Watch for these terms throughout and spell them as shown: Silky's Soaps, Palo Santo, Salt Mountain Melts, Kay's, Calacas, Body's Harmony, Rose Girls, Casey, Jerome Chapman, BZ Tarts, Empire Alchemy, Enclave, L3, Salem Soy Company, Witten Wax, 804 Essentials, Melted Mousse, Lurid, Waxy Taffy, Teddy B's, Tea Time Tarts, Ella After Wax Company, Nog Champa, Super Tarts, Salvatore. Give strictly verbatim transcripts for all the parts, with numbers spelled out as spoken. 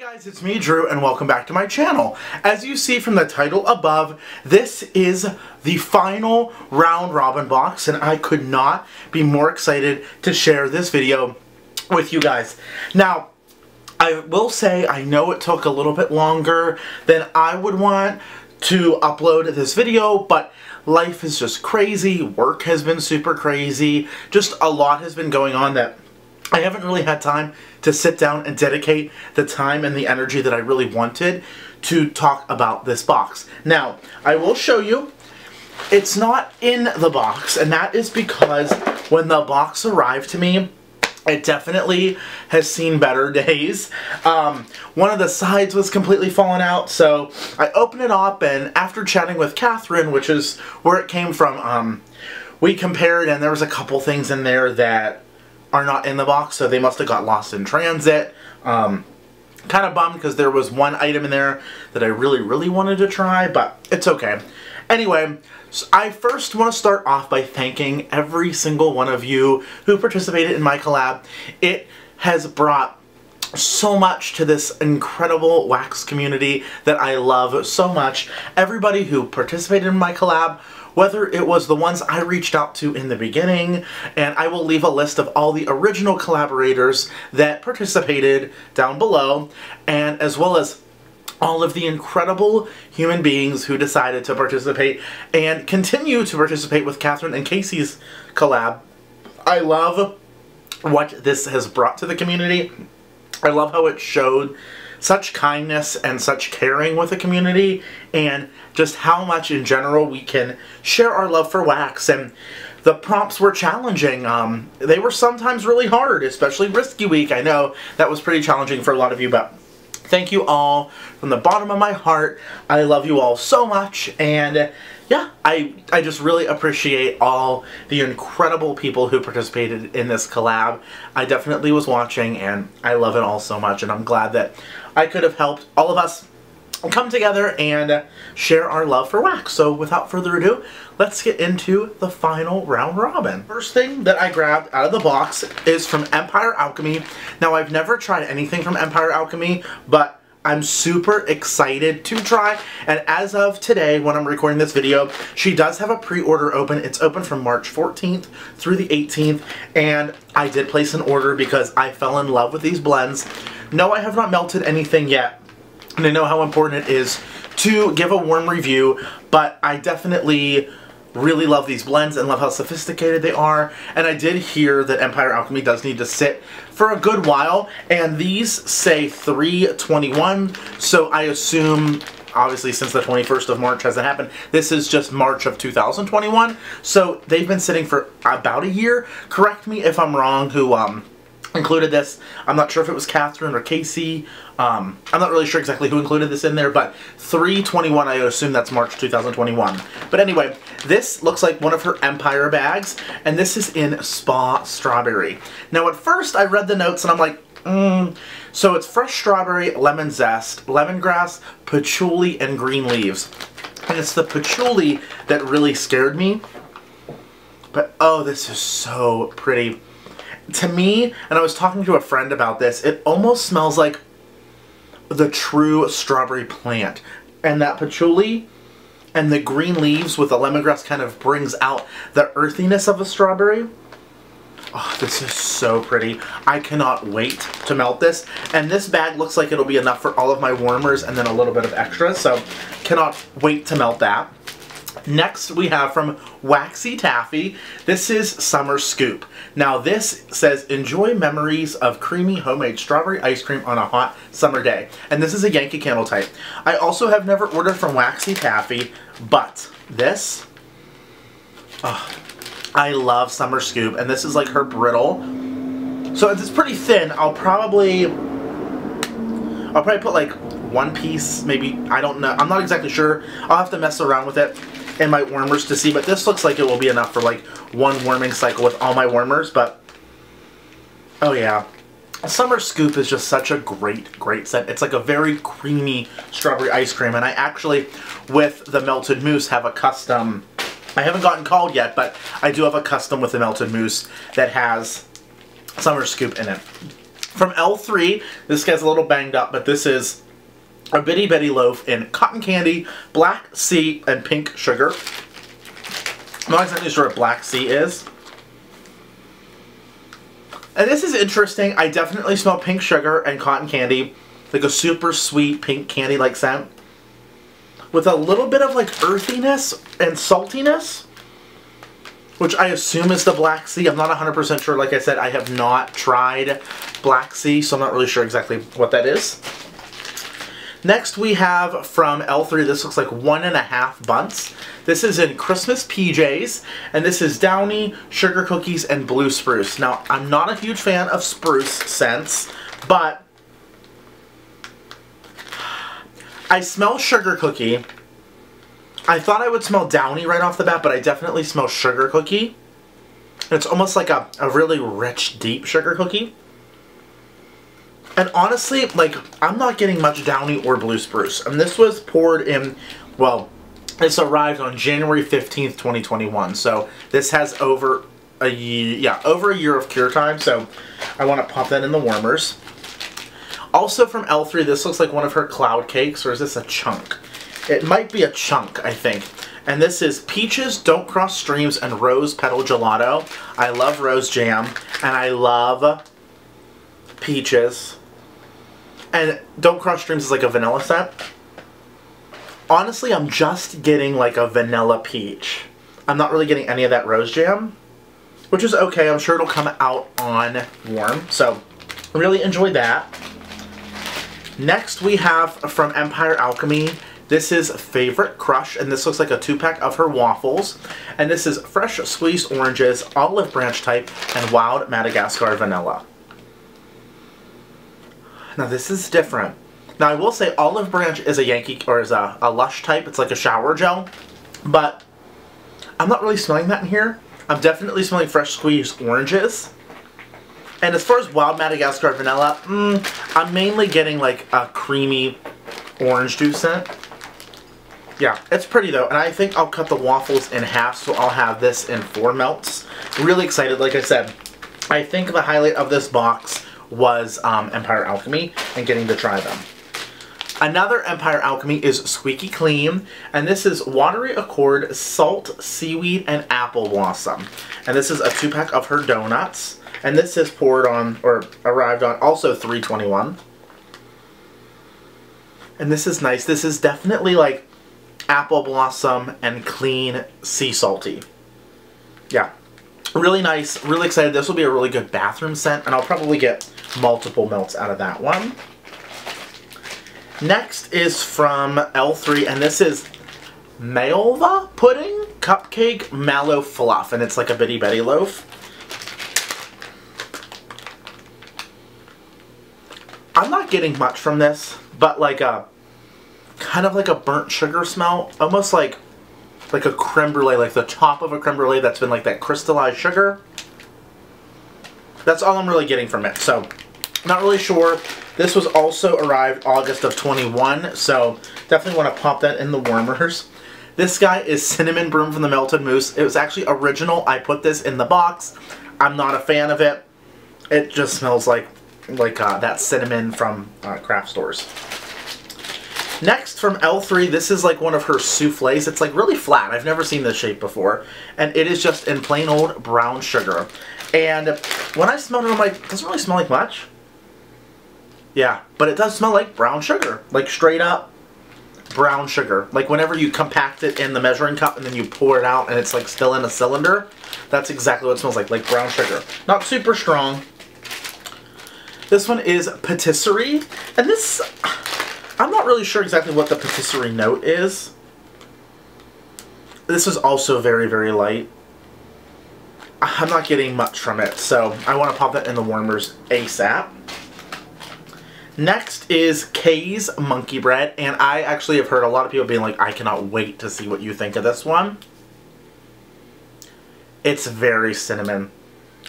Hey guys, it's me, Drew, and welcome back to my channel. As you see from the title above, this is the final round robin box, and I could not be more excited to share this video with you guys. Now, I will say I know it took a little bit longer than I would want to upload this video, but life is just crazy, work has been super crazy, just a lot has been going on that I haven't really had time to sit down and dedicate the time and the energy that I really wanted to talk about this box. Now, I will show you, it's not in the box, and that is because when the box arrived to me, it definitely has seen better days. Um, one of the sides was completely fallen out, so I opened it up, and after chatting with Cathryn, which is where it came from, um, we compared, and there was a couple things in there that are not in the box, so they must have got lost in transit. Um, kind of bummed because there was one item in there that I really, really wanted to try, but it's okay. Anyway, so I first want to start off by thanking every single one of you who participated in my collab. It has brought so much to this incredible wax community that I love so much. Everybody who participated in my collab, whether it was the ones I reached out to in the beginning, and I will leave a list of all the original collaborators that participated down below, and as well as all of the incredible human beings who decided to participate and continue to participate with Cathryn and Casey's collab. I love what this has brought to the community. I love how it showed such kindness and such caring with the community, and just how much in general we can share our love for wax. And the prompts were challenging. Um, they were sometimes really hard, especially Risky Week. I know that was pretty challenging for a lot of you, but thank you all from the bottom of my heart. I love you all so much, and yeah, I, I just really appreciate all the incredible people who participated in this collab. I definitely was watching, and I love it all so much, and I'm glad that I could have helped all of us come together and share our love for wax. So without further ado, let's get into the final round robin. First thing that I grabbed out of the box is from Empire Alchemy. Now, I've never tried anything from Empire Alchemy, but I'm super excited to try, and as of today when I'm recording this video, she does have a pre-order open. It's open from March fourteenth through the eighteenth, and I did place an order because I fell in love with these blends. No, I have not melted anything yet, and I know how important it is to give a warm review, but I definitely really love these blends and love how sophisticated they are, and I did hear that Empire Alchemy does need to sit for a good while, and these say three twenty-one, so I assume, obviously since the twenty-first of March hasn't happened, this is just March of two thousand twenty-one, so they've been sitting for about a year. Correct me if I'm wrong who um, included this. I'm not sure if it was Cathryn or Casey. Um, I'm not really sure exactly who included this in there, but three twenty-one, I assume that's March two thousand twenty-one. But anyway, this looks like one of her Empire bags, and this is in Spa Strawberry. Now, at first, I read the notes, and I'm like, mmm. So it's fresh strawberry, lemon zest, lemongrass, patchouli, and green leaves. And it's the patchouli that really scared me. But, oh, this is so pretty. To me, and I was talking to a friend about this, it almost smells like the true strawberry plant, and that patchouli and the green leaves with the lemongrass kind of brings out the earthiness of a strawberry. Oh, this is so pretty. I cannot wait to melt this, and this bag looks like it'll be enough for all of my warmers and then a little bit of extra, so cannot wait to melt that. Next, we have from Waxy Taffy. This is Summer Scoop. Now, this says, enjoy memories of creamy homemade strawberry ice cream on a hot summer day. And this is a Yankee candle type. I also have never ordered from Waxy Taffy, but this, oh, I love Summer Scoop. And this is like her brittle. So it's pretty thin. I'll probably, I'll probably put like one piece, maybe, I don't know. I'm not exactly sure. I'll have to mess around with it and my warmers to see, but this looks like it will be enough for like one warming cycle with all my warmers. But oh yeah, Summer Scoop is just such a great great scent. It's like a very creamy strawberry ice cream, and I actually with the Melted Mousse have a custom, I haven't gotten called yet, but I do have a custom with the Melted Mousse that has Summer Scoop in it. From L three, this guy's a little banged up, but this is a Bitty Betty loaf in cotton candy, black sea, and pink sugar. I'm not exactly sure what black sea is. And this is interesting. I definitely smell pink sugar and cotton candy, like a super sweet pink candy-like scent, with a little bit of like earthiness and saltiness, which I assume is the black sea. I'm not one hundred percent sure. Like I said, I have not tried black sea, so I'm not really sure exactly what that is. Next we have from L three, this looks like one and a half bunts. This is in Christmas P Js, and this is Downy, Sugar Cookies, and Blue Spruce. Now, I'm not a huge fan of spruce scents, but I smell sugar cookie. I thought I would smell Downy right off the bat, but I definitely smell sugar cookie. It's almost like a, a really rich, deep sugar cookie. And honestly, like, I'm not getting much Downy or Blue Spruce. And this was poured in, well, this arrived on January fifteenth, twenty twenty-one. So this has over a year, yeah, over a year of cure time. So I want to pop that in the warmers. Also from L three, this looks like one of her cloud cakes, or is this a chunk? It might be a chunk, I think. And this is Peaches, Don't Cross Streams, and Rose Petal Gelato. I love rose jam, and I love peaches. And Don't Cross Streams is like a vanilla scent. Honestly, I'm just getting like a vanilla peach. I'm not really getting any of that rose jam, which is okay. I'm sure it'll come out on warm. So, really enjoy that. Next we have from Empire Alchemy, this is Favorite Crush, and this looks like a two-pack of her waffles. And this is fresh squeezed oranges, olive branch type, and wild Madagascar vanilla. Now this is different. Now I will say olive branch is a Yankee, or is a, a Lush type. It's like a shower gel, but I'm not really smelling that in here. I'm definitely smelling fresh squeezed oranges. And as far as wild Madagascar vanilla, mm, I'm mainly getting like a creamy orange juice scent. Yeah, it's pretty though. And I think I'll cut the waffles in half, so I'll have this in four melts. Really excited. Like I said, I think the highlight of this box was um, Empire Alchemy and getting to try them. Another Empire Alchemy is Squeaky Clean, and this is Watery Accord, Salt, Seaweed, and Apple Blossom. And this is a two-pack of her donuts. And this is poured on, or arrived on, also three twenty-one. And this is nice. This is definitely like apple blossom and clean sea salty. Yeah. Really nice. Really excited. This will be a really good bathroom scent, and I'll probably get multiple melts out of that one. Next is from L three, and this is Malva Pudding Cupcake Mallow Fluff. And it's like a Bitty Betty loaf. I'm not getting much from this, but like a, kind of like a burnt sugar smell, almost like, like a creme brulee, like the top of a creme brulee that's been like that crystallized sugar. That's all I'm really getting from it, so not really sure. This was also arrived August of twenty-one, so definitely want to pop that in the warmers. This guy is Cinnamon Broom from the Melted Mousse. It was actually original. I put this in the box. I'm not a fan of it. It just smells like like uh, that cinnamon from uh, craft stores. Next from L three, this is like one of her souffles. It's like really flat. I've never seen this shape before. And it is just in plain old brown sugar. And when I smelled it, I'm like, doesn't really smell like much. Yeah, but it does smell like brown sugar. Like straight up brown sugar. Like whenever you compact it in the measuring cup and then you pour it out and it's like still in a cylinder, that's exactly what it smells like, like brown sugar. Not super strong. This one is Patisserie, and this, I'm not really sure exactly what the patisserie note is. This is also very, very light. I'm not getting much from it, so I want to pop that in the warmers ASAP. Next is Kay's Monkey Bread, and I actually have heard a lot of people being like, I cannot wait to see what you think of this one. It's very cinnamon.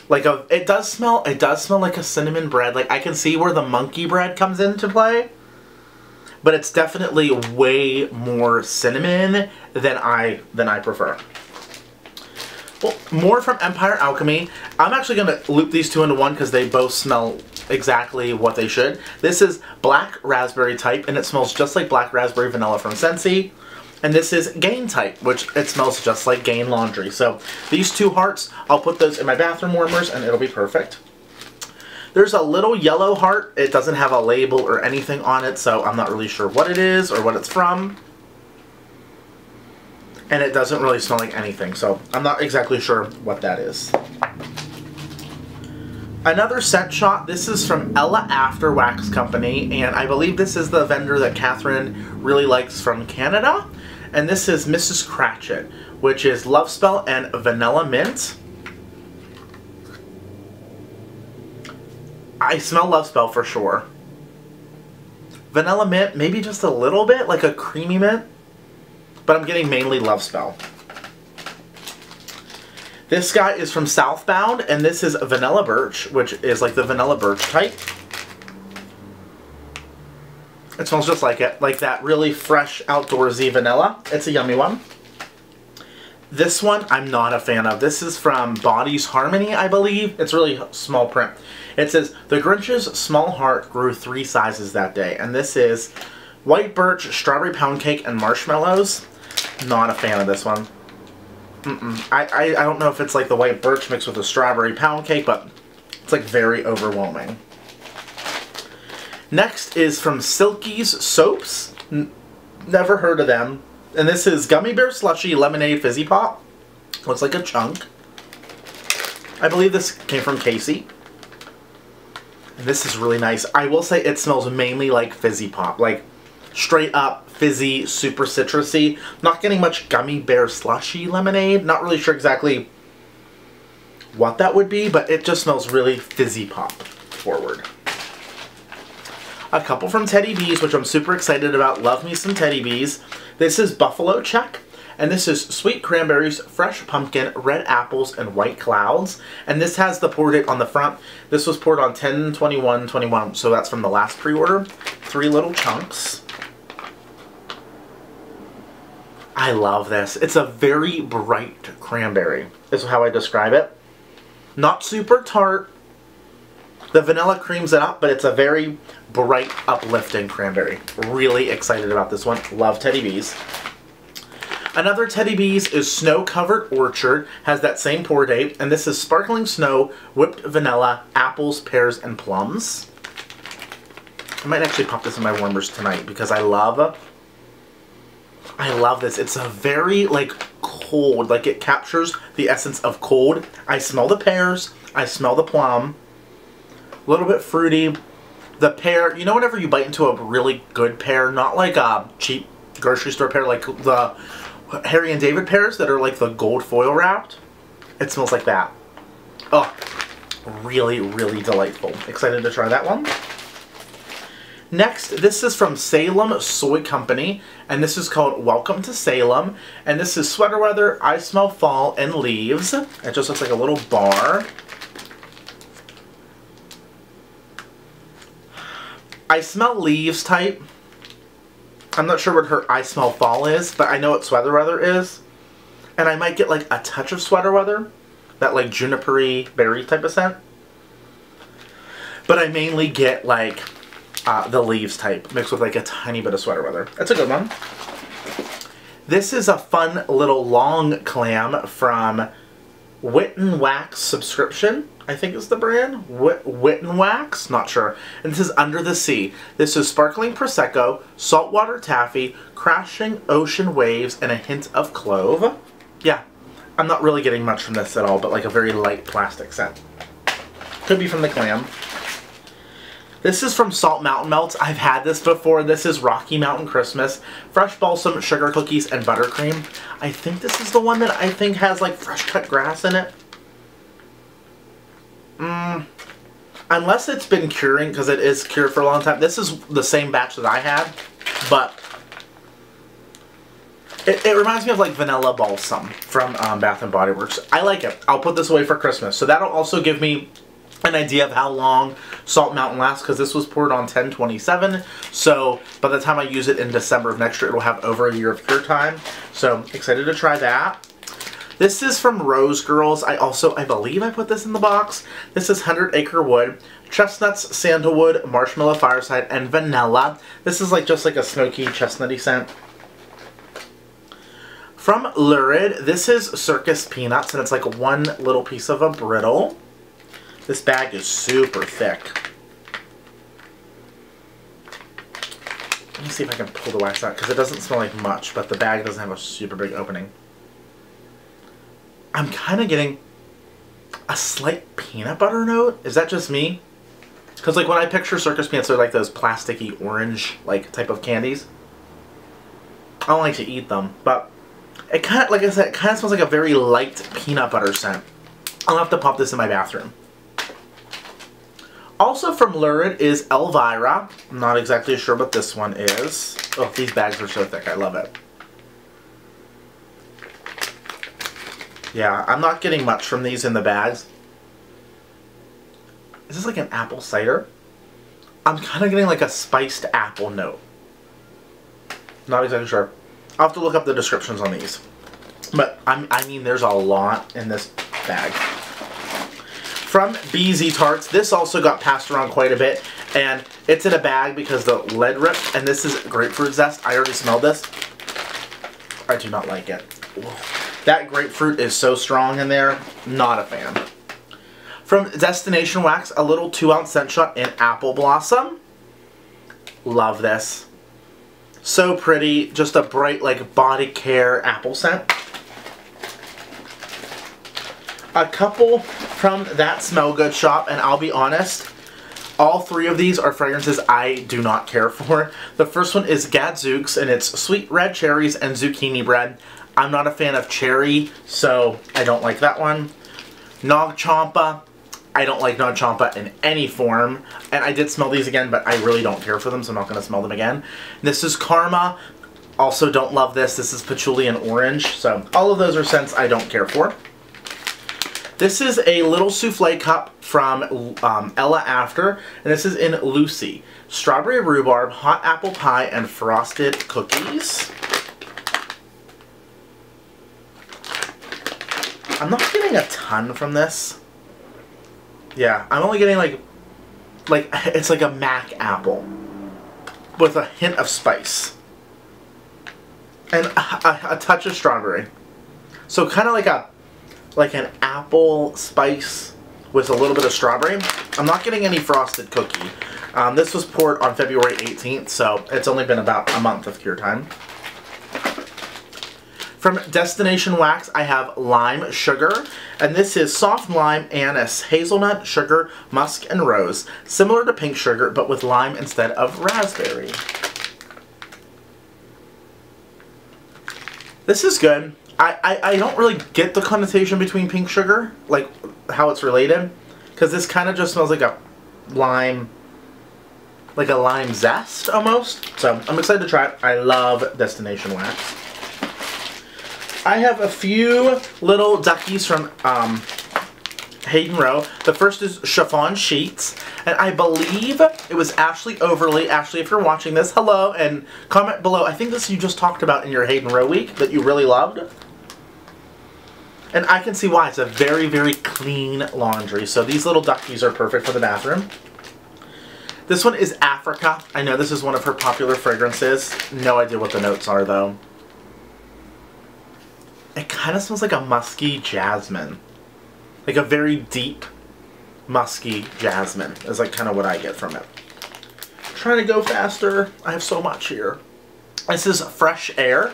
Like a, it does smell, it does smell like a cinnamon bread. Like I can see where the monkey bread comes into play, but it's definitely way more cinnamon than I, than I prefer. Well, more from Empire Alchemy. I'm actually going to loop these two into one because they both smell exactly what they should. This is black raspberry type, and it smells just like black raspberry vanilla from Scentsy. And this is Gain type, which it smells just like Gain laundry. So these two hearts, I'll put those in my bathroom warmers and it'll be perfect. There's a little yellow heart. It doesn't have a label or anything on it, so I'm not really sure what it is or what it's from. And it doesn't really smell like anything, so I'm not exactly sure what that is. Another scent shot. This is from Ella After Wax Company, and I believe this is the vendor that Cathryn really likes from Canada. And this is Missus Cratchit, which is Love Spell and Vanilla Mint. I smell Love Spell for sure. Vanilla Mint, maybe just a little bit, like a creamy mint. But I'm getting mainly Love Spell. This guy is from Southbound, and this is Vanilla Birch, which is like the Vanilla Birch type. It smells just like it, like that really fresh, outdoorsy vanilla. It's a yummy one. This one I'm not a fan of. This is from Body's Harmony, I believe. It's really small print. It says, "The Grinch's small heart grew three sizes that day," and this is White Birch, Strawberry Pound Cake, and Marshmallows. Not a fan of this one. Mm-mm. I, I, I don't know if it's like the White Birch mixed with the Strawberry Pound Cake, but it's like very overwhelming. Next is from Silky's Soaps. N- never heard of them. And this is Gummy Bear Slushy Lemonade Fizzy Pop. Looks like a chunk. I believe this came from Casey. And this is really nice. I will say it smells mainly like Fizzy Pop. Like straight up fizzy, super citrusy. Not getting much Gummy Bear Slushy lemonade. Not really sure exactly what that would be, but it just smells really fizzy pop forward. A couple from Teddy B's, which I'm super excited about. Love me some Teddy B's. This is Buffalo Check, and this is Sweet Cranberries, Fresh Pumpkin, Red Apples, and White Clouds. And this has the pour date on the front. This was poured on ten twenty-one twenty-one, so that's from the last pre-order. Three little chunks. I love this. It's a very bright cranberry, is how I describe it. Not super tart. The vanilla creams it up, but it's a very bright, uplifting cranberry. Really excited about this one. Love Teddy B's. Another Teddy B's is Snow Covered Orchard. Has that same pour date. And this is Sparkling Snow, Whipped Vanilla, Apples, Pears, and Plums. I might actually pop this in my warmers tonight because I love, I love this. It's a very, like, cold. Like, it captures the essence of cold. I smell the pears. I smell the plum. A little bit fruity. The pear, you know, whenever you bite into a really good pear, not like a cheap grocery store pear, like the Harry and David pears that are like the gold foil wrapped, it smells like that. Oh, really, really delightful. Excited to try that one. Next, this is from Salem Soy Company, and this is called Welcome to Salem, and this is Sweater Weather, I Smell Fall, and Leaves. It just looks like a little bar. I smell leaves type. I'm not sure what her I Smell Fall is, but I know what Sweater Weather is. And I might get like a touch of Sweater Weather, that like juniper-y berry type of scent. But I mainly get like uh, the leaves type mixed with like a tiny bit of Sweater Weather. That's a good one. This is a fun little long clam from Witten Wax subscription, I think is the brand. Wh Witten Wax? Not sure. And this is Under the Sea. This is Sparkling Prosecco, Saltwater Taffy, Crashing Ocean Waves, and a hint of clove. Yeah, I'm not really getting much from this at all, but like a very light plastic scent. Could be from the clam. This is from Salt Mountain Melts. I've had this before. This is Rocky Mountain Christmas. Fresh balsam, sugar cookies, and buttercream. I think this is the one that I think has like fresh cut grass in it. Mm, unless it's been curing, because it is cured for a long time. This is the same batch that I had, but it, it reminds me of like vanilla balsam from um, Bath and Body Works. I like it. I'll put this away for Christmas. So that'll also give me an idea of how long Salt Mountain lasts, because this was poured on ten twenty-seven, so by the time I use it in December of next year, it'll have over a year of cure time. So excited to try that. This is from Rose Girls. I also, I believe I put this in the box. This is one hundred Acre Wood, chestnuts, sandalwood, marshmallow fireside, and vanilla. This is like just like a smoky chestnutty scent. From Lurid, this is Circus Peanuts, and it's like one little piece of a brittle. This bag is super thick. Let me see if I can pull the wax out, because it doesn't smell like much, but the bag doesn't have a super big opening. I'm kind of getting a slight peanut butter note. Is that just me? Because like when I picture Circus Peanuts, they're like those plasticky orange like type of candies. I don't like to eat them, but it kind of, like I said, it kind of smells like a very light peanut butter scent. I'll have to pop this in my bathroom. Also from Lurid is Elvira. I'm not exactly sure what this one is. Oh, these bags are so thick. I love it. Yeah, I'm not getting much from these in the bags. Is this like an apple cider? I'm kind of getting like a spiced apple note. Not exactly sure. I'll have to look up the descriptions on these. But, I'm, I mean, there's a lot in this bag. From B Z Tarts, this also got passed around quite a bit. And it's in a bag because the lead ripped. And this is grapefruit zest. I already smelled this. I do not like it. Whoa. That grapefruit is so strong in there. Not a fan. From Destination Wax, a little two ounce scent shot in apple blossom. Love this. So pretty, just a bright, like, body care apple scent. A couple from That Smell Good Shop, and I'll be honest, all three of these are fragrances I do not care for. The first one is Gadzooks, and it's sweet red cherries and zucchini bread. I'm not a fan of cherry, so I don't like that one. Nog Champa. I don't like Nog Champa in any form, and I did smell these again, but I really don't care for them, so I'm not going to smell them again. This is Karma. Also don't love this. This is Patchouli and Orange, so all of those are scents I don't care for. This is a little souffle cup from um, Ella After, and this is in Lucy. Strawberry rhubarb, hot apple pie, and frosted cookies. I'm not getting a ton from this. Yeah, I'm only getting like, like, it's like a Mac apple with a hint of spice and a, a, a touch of strawberry. So kind of like a, like an apple spice with a little bit of strawberry. I'm not getting any frosted cookie. Um, this was poured on February eighteenth, so it's only been about a month of cure time. From Destination Wax, I have Lime Sugar, and this is soft lime, anise, hazelnut, sugar, musk, and rose. Similar to pink sugar, but with lime instead of raspberry. This is good. I, I, I don't really get the connotation between pink sugar, like how it's related, because this kind of just smells like a lime, like a lime zest almost. So I'm excited to try it. I love Destination Wax. I have a few little duckies from um, Hayden Rowe. The first is Chiffon Sheets, and I believe it was Ashley Overly. Ashley, if you're watching this, hello, and comment below. I think this you just talked about in your Hayden Rowe week that you really loved. And I can see why. It's a very, very clean laundry. So these little duckies are perfect for the bathroom. This one is Africa. I know this is one of her popular fragrances. No idea what the notes are, though. It kind of smells like a musky jasmine. Like a very deep, musky jasmine is like kind of what I get from it. I'm trying to go faster. I have so much here. This is Fresh Air.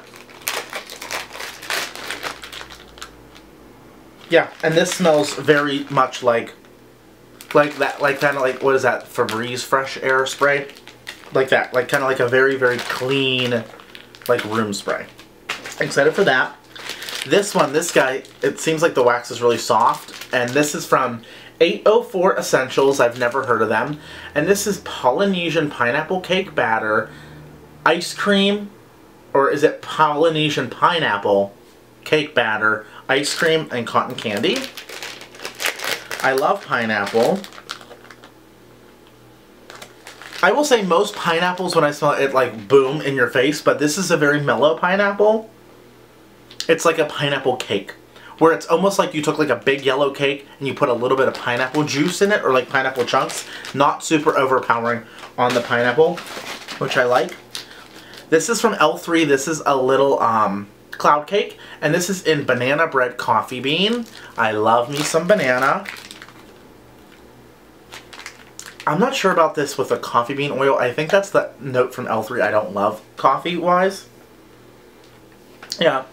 Yeah, and this smells very much like, like that, like kind of like, what is that, Febreze Fresh Air spray? Like that, like kind of like a very, very clean, like room spray. Excited for that. This one, this guy, it seems like the wax is really soft, and this is from eight oh four Essentials. I've never heard of them. And this is Polynesian Pineapple Cake Batter, Ice Cream, or is it Polynesian Pineapple Cake Batter, Ice Cream, and Cotton Candy? I love pineapple. I will say most pineapples, when I smell it, it like boom in your face, but this is a very mellow pineapple. It's like a pineapple cake, where it's almost like you took like a big yellow cake and you put a little bit of pineapple juice in it, or like pineapple chunks. Not super overpowering on the pineapple, which I like. This is from L three. This is a little um, cloud cake, and this is in banana bread coffee bean. I love me some banana. I'm not sure about this with a coffee bean oil. I think that's the note from L three I don't love coffee-wise. Yeah,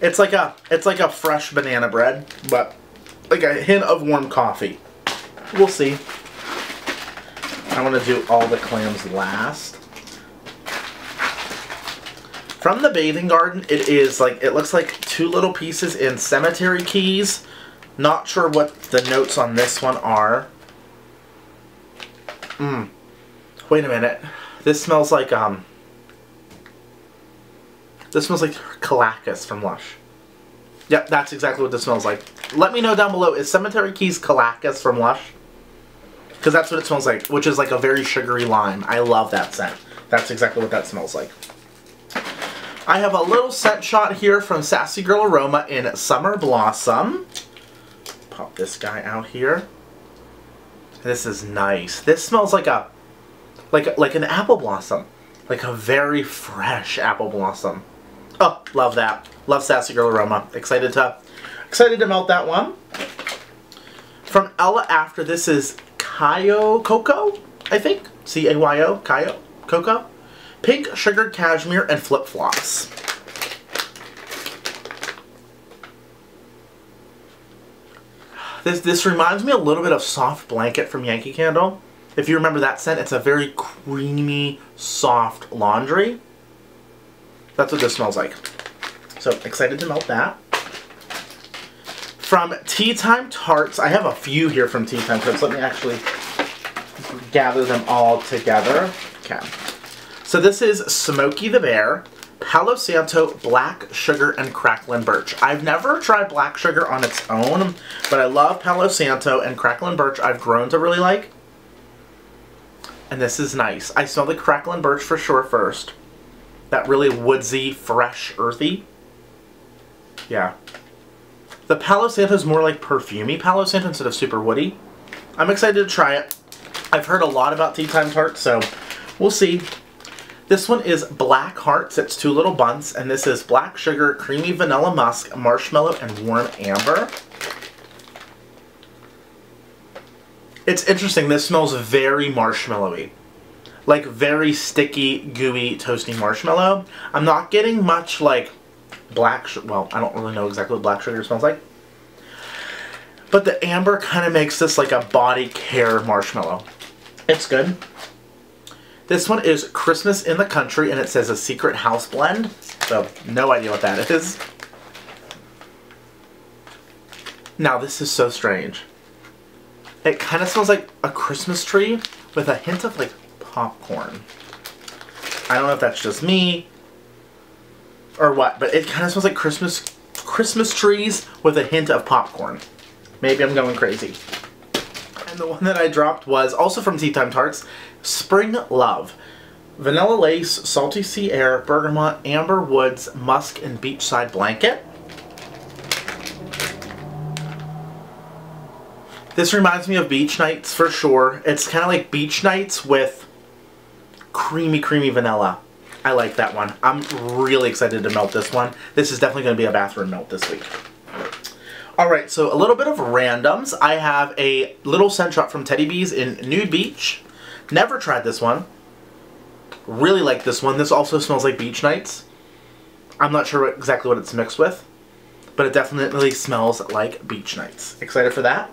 it's like a it's like a fresh banana bread, but like a hint of warm coffee. We'll see. I want to do all the clams last. From the Bathing Garden, it is like it looks like two little pieces in cemetery keys. Not sure what the notes on this one are. Mmm. Wait a minute. This smells like, um... this smells like Calacas from Lush. Yep, that's exactly what this smells like. Let me know down below, is Cemetery Keys Calacas from Lush? Because that's what it smells like, which is like a very sugary lime. I love that scent. That's exactly what that smells like. I have a little scent shot here from Sassy Girl Aroma in Summer Blossom. Pop this guy out here. This is nice. This smells like a, like like an apple blossom, like a very fresh apple blossom. Oh, love that. Love Sassy Girl Aroma. Excited to, excited to melt that one. From Ella After, this is Cayo Coco, I think. C A Y O, Cayo Coco. Pink sugared cashmere and flip flops. This, this reminds me a little bit of Soft Blanket from Yankee Candle. If you remember that scent, it's a very creamy, soft laundry. That's what this smells like. So, excited to melt that. From Tea Time Tarts, I have a few here from Tea Time Tarts. Let me actually gather them all together. Okay. So this is Smokey the Bear, Palo Santo, Black Sugar, and Cracklin' Birch. I've never tried Black Sugar on its own, but I love Palo Santo, and Cracklin' Birch I've grown to really like. And this is nice. I smell the Cracklin' Birch for sure first. That really woodsy, fresh, earthy. Yeah. The Palo Santo's more like perfumey Palo Santo instead of super woody. I'm excited to try it. I've heard a lot about Tea Time Tarts, so we'll see. This one is Black Hearts. It's two little bunts, and this is Black Sugar, Creamy Vanilla Musk, Marshmallow, and Warm Amber. It's interesting. This smells very marshmallowy, like very sticky, gooey, toasty marshmallow. I'm not getting much like black sugar. Well, I don't really know exactly what black sugar smells like, but the amber kind of makes this like a body care marshmallow. It's good. This one is Christmas in the Country, and it says a secret house blend. So, no idea what that is. Now, this is so strange. It kind of smells like a Christmas tree with a hint of, like, popcorn. I don't know if that's just me or what, but it kind of smells like Christmas, Christmas trees with a hint of popcorn. Maybe I'm going crazy. And the one that I dropped was also from Tea Time Tarts, Spring Love. Vanilla Lace, Salty Sea Air, Bergamot, Amber Woods, Musk, and Beachside Blanket. This reminds me of Beach Nights for sure. It's kind of like Beach Nights with creamy, creamy vanilla. I like that one. I'm really excited to melt this one. This is definitely going to be a bathroom melt this week. Alright, so a little bit of randoms. I have a little scent shot from Teddy B's in Nude Beach. Never tried this one. Really like this one. This also smells like Beach Nights. I'm not sure what, exactly what it's mixed with, but it definitely smells like Beach Nights. Excited for that.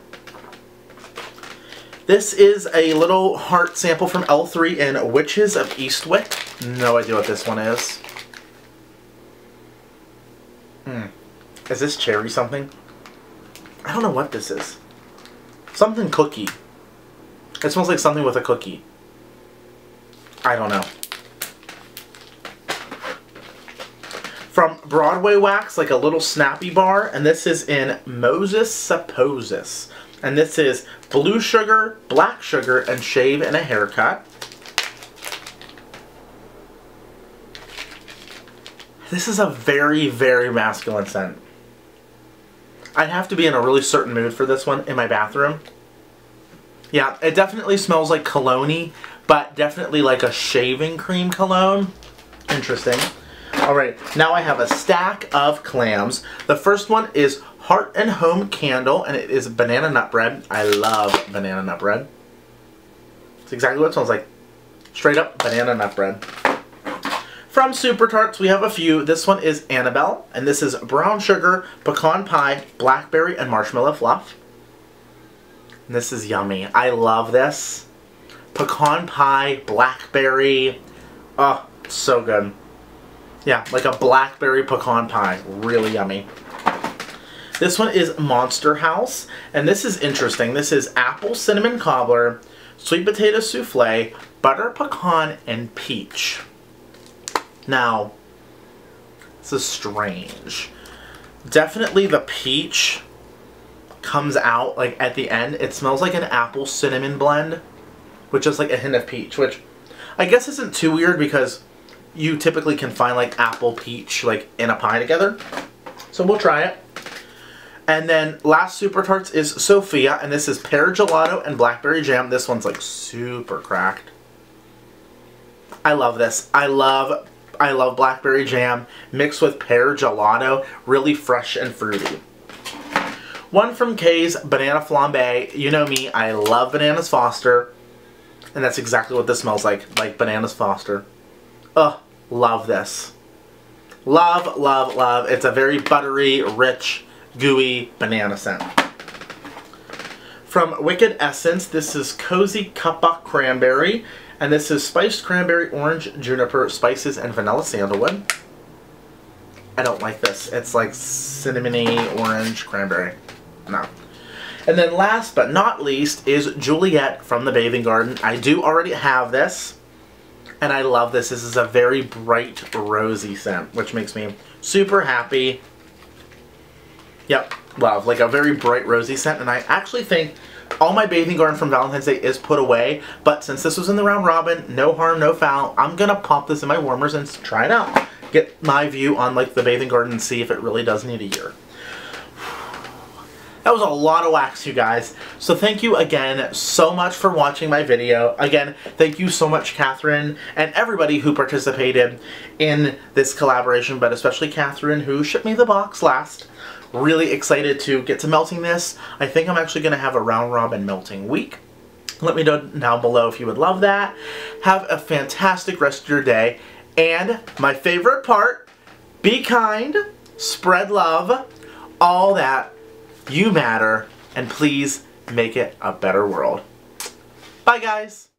This is a little heart sample from L three in Witches of Eastwick. No idea what this one is. Hmm. Is this cherry something? I don't know what this is. Something cookie. It smells like something with a cookie. I don't know. From Broadway Wax, like a little snappy bar, and this is in Moses Supposes. And this is blue sugar, black sugar, and shave and a haircut. This is a very, very masculine scent. I'd have to be in a really certain mood for this one in my bathroom. Yeah, it definitely smells like cologne-y, but definitely like a shaving cream cologne. Interesting. Alright, now I have a stack of clams. The first one is Heart and Home Candle, and it is banana nut bread. I love banana nut bread. It's exactly what it smells like. Straight up banana nut bread. From Super Tarts, we have a few. This one is Annabelle, and this is brown sugar, pecan pie, blackberry, and marshmallow fluff. And this is yummy. I love this. Pecan pie, blackberry. Oh, so good. Yeah, like a blackberry pecan pie. Really yummy. This one is Monster House, and this is interesting. This is apple cinnamon cobbler, sweet potato souffle, butter pecan, and peach. Now, this is strange. Definitely the peach comes out like at the end. It smells like an apple cinnamon blend, which is like a hint of peach, which I guess isn't too weird because you typically can find like apple peach like in a pie together. So we'll try it. And then last Super Tarts is Sophia, and this is pear gelato and blackberry jam. This one's like super cracked. I love this. I love I love blackberry jam mixed with pear gelato, really fresh and fruity. One from Kay's, banana flambe. You know me, I love bananas Foster, and that's exactly what this smells like, like bananas Foster. Ugh, love this. Love, love, love. It's a very buttery, rich, gooey banana scent. From Wicked Essence, this is Cozy Cuppa Cranberry, and this is spiced cranberry, orange, juniper, spices, and vanilla sandalwood. I don't like this. It's like cinnamony, orange, cranberry. No. And then last but not least is Juliet from The Bathing Garden. I do already have this, and I love this. This is a very bright, rosy scent, which makes me super happy. Yep, love. Like a very bright, rosy scent, and I actually think all my Bathing Garden from Valentine's Day is put away, but since this was in the round robin, no harm, no foul, I'm going to pop this in my warmers and try it out. Get my view on like the Bathing Garden and see if it really does need a year. That was a lot of wax, you guys. So thank you again so much for watching my video. Again, thank you so much, Cathryn, and everybody who participated in this collaboration, but especially Cathryn, who shipped me the box last. Really excited to get to melting this. I think I'm actually going to have a round robin melting week. Let me know down below if you would love that. Have a fantastic rest of your day. And my favorite part, be kind, spread love, all that. You matter, and please make it a better world. Bye, guys.